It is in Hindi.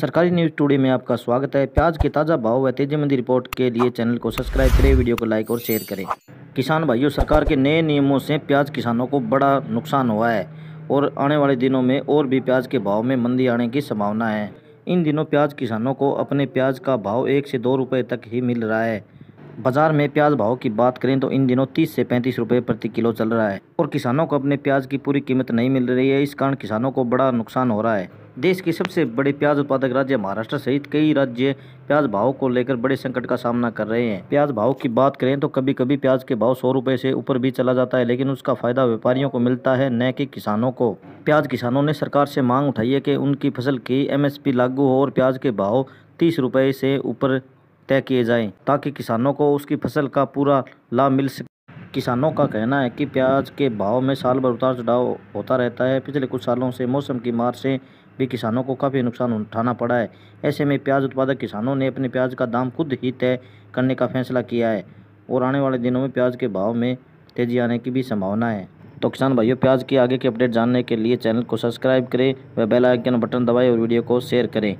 सरकारी न्यूज़ टुडे में आपका स्वागत है। प्याज के ताज़ा भाव व तेजीमंदी रिपोर्ट के लिए चैनल को सब्सक्राइब करें, वीडियो को लाइक और शेयर करें। किसान भाइयों, सरकार के नए नियमों से प्याज किसानों को बड़ा नुकसान हुआ है और आने वाले दिनों में और भी प्याज के भाव में मंदी आने की संभावना है। इन दिनों प्याज किसानों को अपने प्याज का भाव 1 से 2 रुपये तक ही मिल रहा है। बाज़ार में प्याज भाव की बात करें तो इन दिनों 30 से 35 रुपये प्रति किलो चल रहा है और किसानों को अपने प्याज की पूरी कीमत नहीं मिल रही है। इस कारण किसानों को बड़ा नुकसान हो रहा है। देश के सबसे बड़े प्याज उत्पादक राज्य महाराष्ट्र सहित कई राज्य प्याज भाव को लेकर बड़े संकट का सामना कर रहे हैं। प्याज भाव की बात करें तो कभी कभी प्याज के भाव 100 रुपये से ऊपर भी चला जाता है, लेकिन उसका फायदा व्यापारियों को मिलता है, न कि किसानों को। प्याज किसानों ने सरकार से मांग उठाई है कि उनकी फसल की MSP लागू हो और प्याज के भाव 30 रुपये से ऊपर तय किए जाएं ताकि किसानों को उसकी फसल का पूरा लाभ मिल सके। किसानों का कहना है कि प्याज के भाव में साल भर उतार चढ़ाव होता रहता है। पिछले कुछ सालों से मौसम की मार से भी किसानों को काफ़ी नुकसान उठाना पड़ा है। ऐसे में प्याज उत्पादक किसानों ने अपने प्याज का दाम खुद ही तय करने का फैसला किया है और आने वाले दिनों में प्याज के भाव में तेजी आने की भी संभावना है। तो किसान भाइयों, प्याज की आगे की अपडेट जानने के लिए चैनल को सब्सक्राइब करें व बेल आइकन बटन दबाएं और वीडियो को शेयर करें।